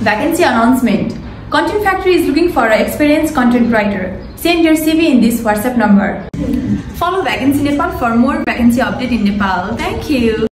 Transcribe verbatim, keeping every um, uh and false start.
Vacancy announcement. Content Factory is looking for an experienced content writer. Send your C V in this WhatsApp number. Follow Vacancy Nepal for more vacancy update in Nepal. Thank you.